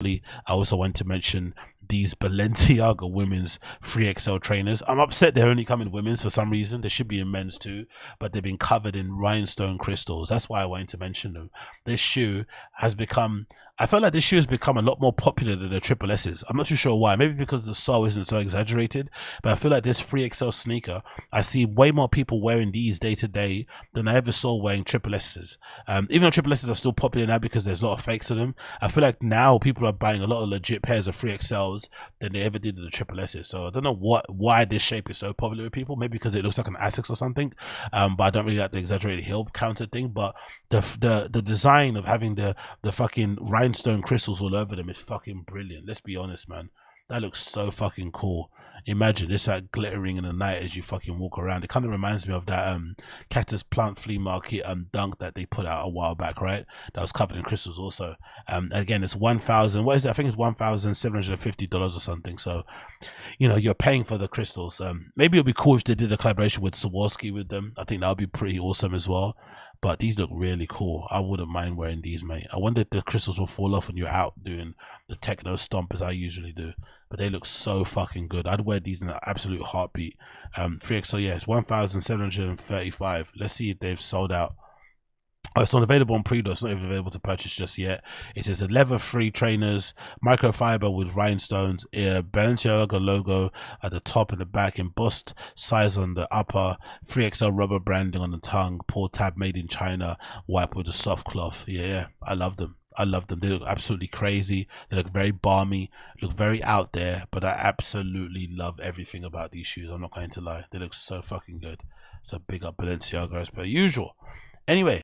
I also want to mention these Balenciaga women's 3XL trainers. I'm upset they're only coming in women's for some reason. They should be in men's too, but they've been covered in rhinestone crystals. That's why I wanted to mention them. This shoe has become, I felt like this shoe has become a lot more popular than the Triple S's. I'm not too sure why. Maybe because the sole isn't so exaggerated, but I feel like this 3XL sneaker, I see way more people wearing these day to day than I ever saw wearing Triple S's. Even though Triple S's are still popular now because there's a lot of fakes to them, I feel like now people are buying a lot of legit pairs of 3XLs than they ever did with the Triple S's. So I don't know why this shape is so popular with people. Maybe because it looks like an Asics or something, but I don't really like the exaggerated heel counter thing. But the design of having the fucking rhinestone crystals all over them is fucking brilliant. Let's be honest, man. That looks so fucking cool. Imagine it's like glittering in the night as you fucking walk around. It kind of reminds me of that Cactus Plant Flea Market dunk that they put out a while back, right? That was covered in crystals also. Again, it's $1,000. What is it? I think it's $1,750 or something. So, you know, you're paying for the crystals. Maybe it'll be cool if they did a collaboration with Swarovski with them. I think that would be pretty awesome as well. But these look really cool. I wouldn't mind wearing these, mate. I wonder if the crystals will fall off when you're out doing the techno stomp as I usually do. But they look so fucking good. I'd wear these in an absolute heartbeat. 3XL, yeah, it's $1,735. Let's see if they've sold out. Oh, it's not available on pre-order. It's not even available to purchase just yet. It is a leather-free trainers, microfiber with rhinestones, Balenciaga logo at the top and the back, embossed size on the upper, 3XL rubber branding on the tongue, pull tab made in China, wipe with a soft cloth. Yeah, I love them. I love them. They look absolutely crazy. They look very balmy, look very out there, but I absolutely love everything about these shoes. I'm not going to lie. They look so fucking good. So big up Balenciaga as per usual. Anyway.